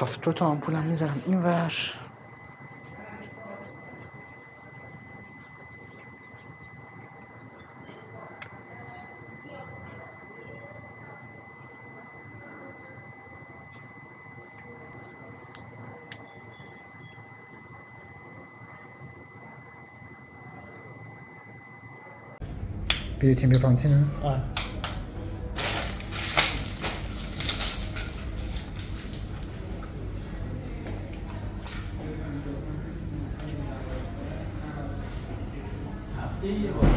خفت. دو تا آمپولم میذارم این ور. بیاییم بپانتیم. آره. هفته یه بار.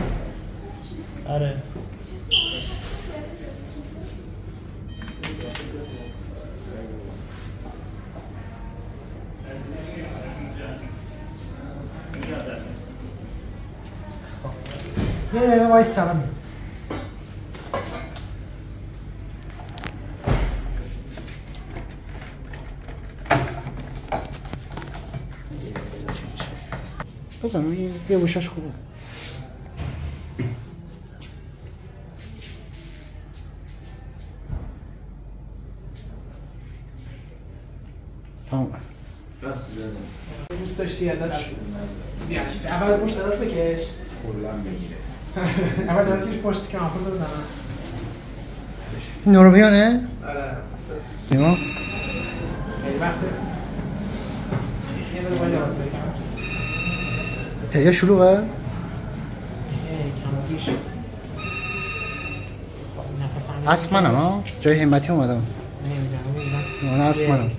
آره. یه وایس سلام. بزن یه گوشش خوبه. تمام. راست زدم. دوست داشتی ازش بیا. اول پشت دست بکش. کلا بگیره. اول دستش پشت که آخر بزنم. نورو بیانه؟ آره. اینا. خیلی وقته. یه بالا واسه تهیه شلوغه؟ نه، کم پیش اصل منم ها؟ جای همتی اومدم نمیدونم نه اصل منم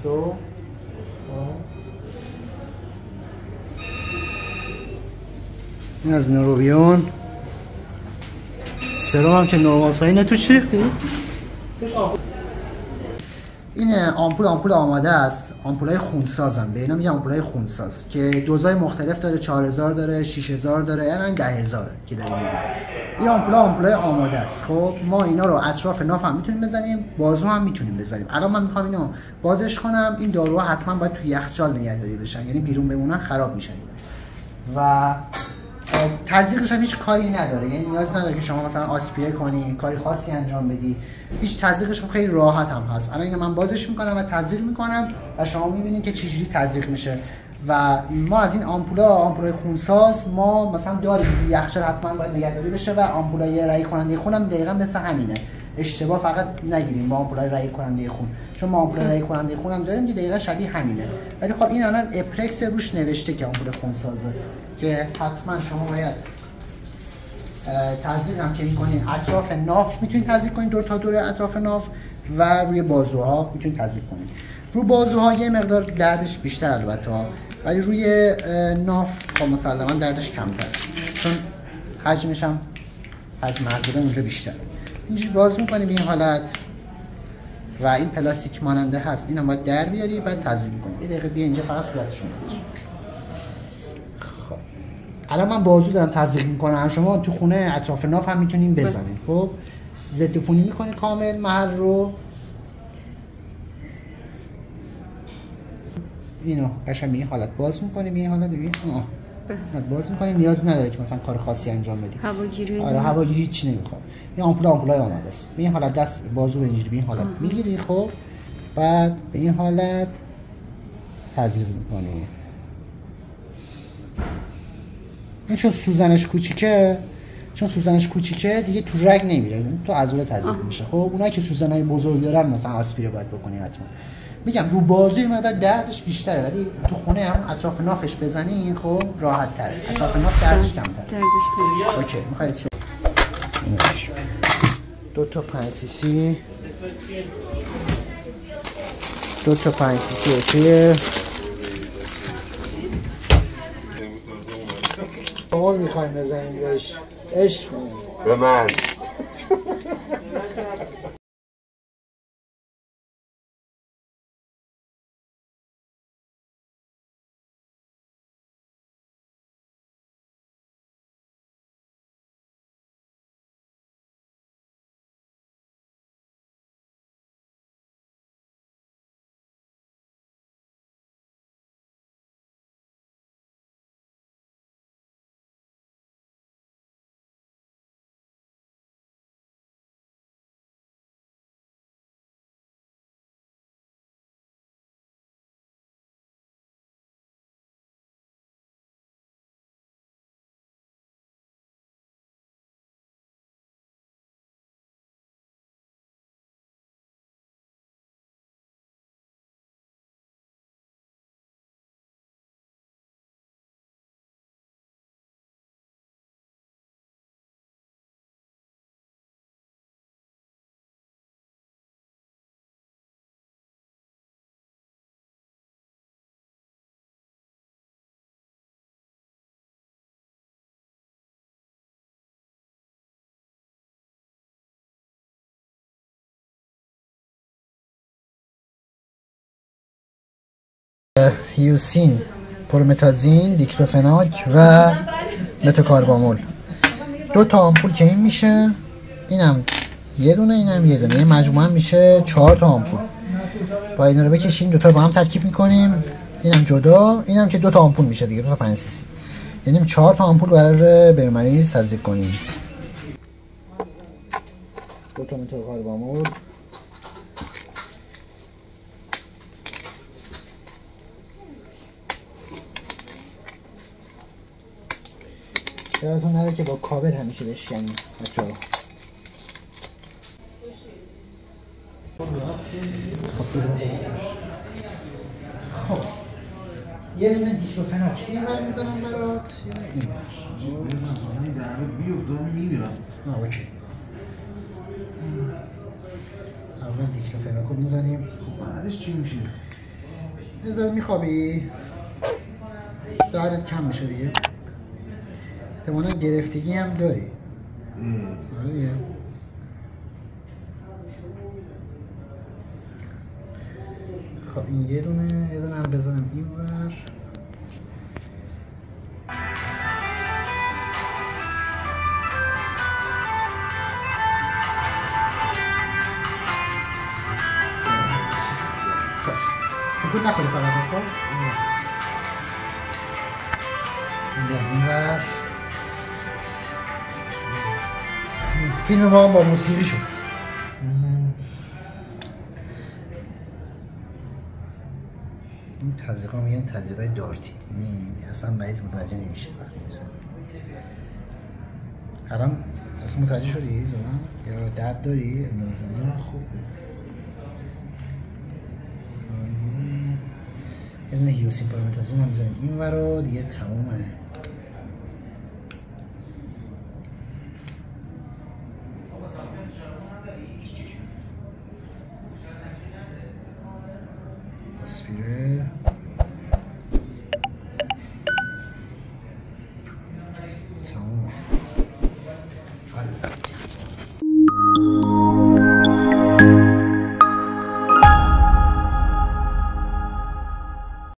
این از نوروبیون سرم هم که نورواسایی نه تو چی ریختی؟ این آمپول آماده است. آمپولای خونساز هم به اینا میگن آمپولای خونساز که دوزای مختلف داره. 4000 داره، 6000 داره، یعنی 10000 که داریم میبینیم. این آمپولای آماده است. خب ما اینا رو اطراف ناف هم میتونیم بزنیم، بازو هم میتونیم بزنیم. الان من میخوام اینو بازش کنم. این داروها حتما باید تو یخچال نگهداری بشن، یعنی بیرون بمونن خراب میشن و تزریقش هم هیچ کاری نداره، یعنی نیاز نداره که شما مثلا آسپیره کنی، کاری خاصی انجام بدی. هیچ تزریقش هم خیلی راحت هم هست. الان اینو من بازش میکنم و تزریق میکنم و شما میبینید که چجوری تزریق میشه. و ما از این آمپولای خونساز ما مثلا داریم یخچال حتما باید نگهداری بشه و آمپولای رای کننده خون هم دقیقاً مثل همینه. اشتباه فقط نگیریم با آمپولای رای کننده خون، چون ما آمپولای رای کننده خون هم داریم که دقیقاً شبیه همینه. ولی خب این الان اپرکس روش نوشته که آمپول خونسازه که حتما شما باید تزریق هم که میکنین اطراف ناف میتونید تزریق کنید، دور تا دور اطراف ناف و روی بازوها میتونید تزریق کنید. رو بازوها یه مقدار دردش بیشتر البته، ولی روی ناف خب مسلما دردش کمتر چون حجمش هم حجم عضله اونجا بیشتره. اینجوری باز میکنیم این حالت و این پلاستیک ماننده هست، اینم باید در بیاری بعد تزریق کنید. یه دقیقه بیا اینجا فقط صورتشون الان من بازو دارم تزریق میکنم. شما تو خونه اطراف ناف هم میتونین بزنید. خب ضد عفونی میکنه کامل محل رو. اینو قشنگ به این حالت باز میکنیم، به این حالت دیگه باز میکنیم. نیاز نداره که مثلا کار خاصی انجام بدیم. هواگیری آره هواگیری هیچ نمیخواد. این آمپولای آماده است. به این حالت دست بازو اینجوری به این حالت میگیری. خب بعد به این حالت تزریق میکنی. این چون سوزنش کوچیکه دیگه تو رگ نمیره، تو عضله تزریق میشه. خب اونایی که سوزنای بزرگ دارن مثلا آسپیره باید بکنی حتما. میگم رو بازوی مقدار دردش بیشتره، ولی تو خونه هم اطراف نافش بزنی خب راحت تره. اطراف ناف دردش کمتره. اوکی میخواید دو تا 5 سی سی اوکیه. اول میخوایم بزنیم بهش عشق به من. هیوسین، پرومتازین، دیکلوفناک و متوکاربامول. دو تا آمپول که این میشه، اینم یه دونه، اینم یه دونه، مجموعاً میشه 4 تا آمپول. با اینا رو بکشیم، دو تا رو با هم ترکیب میکنیم، اینم جدا، اینم که 2 تا آمپول میشه دیگه، 2 تا 5 سی سی. یعنی 4 تا آمپول قراره به مریض تزریق کنیم. 2 تا متوکاربامول، یادتون نره که با کابل همیشه بشکنیم بچه‌ها. خب یه دونه دیکلوفناک این من میزنم برات، یه دونه این اول دیکلوفناک رو میزنیم. خب بعدش چی میشه؟ نظر میخوابی؟ دردت کم میشه دیگه، احتمالا گرفتگی هم داری. آره دیگه. خب این یه دونه، یه دونه هم بزنم این ور. تکون نخوری فقط خب. این ور. فیلم ما با موسیقی شد. این تزریقا میگن تزریقای دارتی، یعنی اصلا مریض متوجه نمیشه وقتی میزنه. الان اصلا متوجه شدی زدم یا درد داری؟ نه خوب. یه دونه هیوسین پرومتازین هم میزنیم این ورا دیگه تمومه. Spirit.